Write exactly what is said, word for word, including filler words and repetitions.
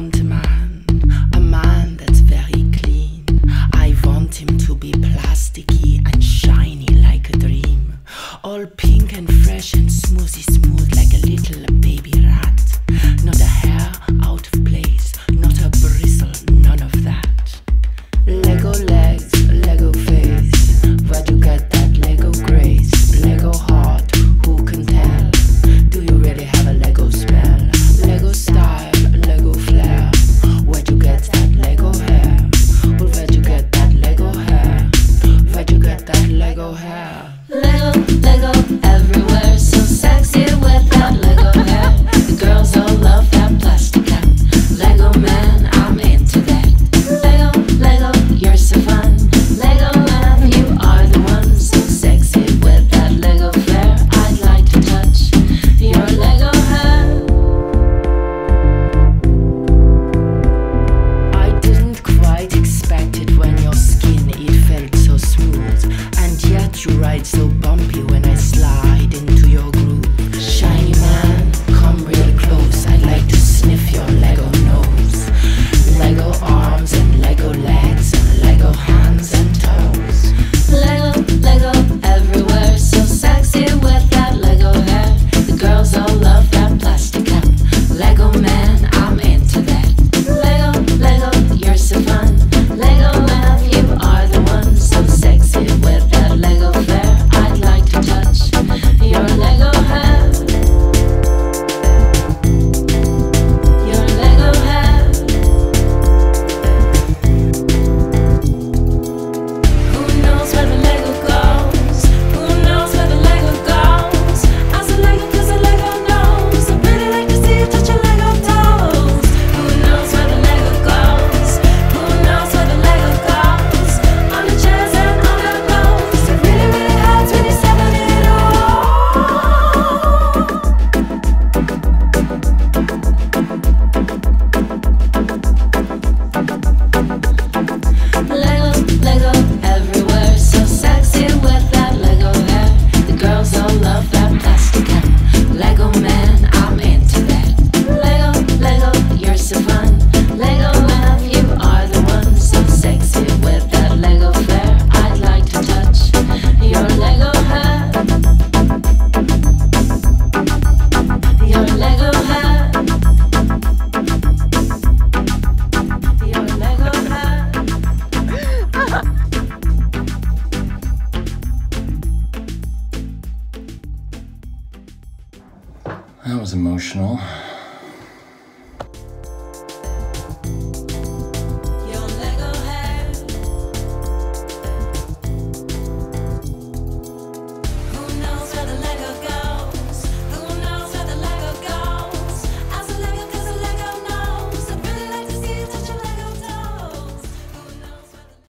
want a man, a man that's very clean. I want him to be plasticky and shiny like a dream. All pink and fresh and smoothie smooth like a little baby rat. Not a hair out of place, not a bristle, none of that. Lego legs, Lego face, where'd you get that Lego grace? Lego heart, who can tell? Do you really have a Lego smell? Lego style, Lego flair, where'd you get that Lego hair? Or where'd you get that Lego hair? Where'd you get that Lego hair? Lego, Lego, everywhere, so sexy without Lego hair. The girls all love that plastic hat. Lego man, I'm into that. Lego, Lego, you're so fun. Lego man, you are the one, so sexy with that Lego flair. I'd like to touch your Lego hair. I didn't quite expect it when your skin, it felt so smooth. And yet you ride so bumpy when I slide into your groove. Shiny man, come real close, I'd like to sniff your Lego nose. Lego arms and Lego legs and Lego hands and toes. Lego, Lego, everywhere, so sexy with that Lego hair. The girls all love that plastic hat. Lego man, I'm into that. Lego, Lego, you're so fun. Lego man, you are the one, so sexy with that Lego flair. I'd like to touch your Lego hair. Your Lego hair. Who knows where the Lego goes? Who knows where the Lego goes? I say Lego 'cause a Lego knows. I really like to see you touch your Lego toes. Who knows where the Lego goes? Who knows where the Lego goes? On the chairs and on the clothes. It really, really hurts when you seven it all. Lego, Lego, everywhere, so sexy with that Lego hair. The girls all love that plastic hat. Lego man, I'm into that. Lego, Lego, you're so fun. Lego man, you are the one, so sexy with that Lego flair. I'd like to touch your Lego hair. Your Lego hair. Your Lego hair. That was emotional.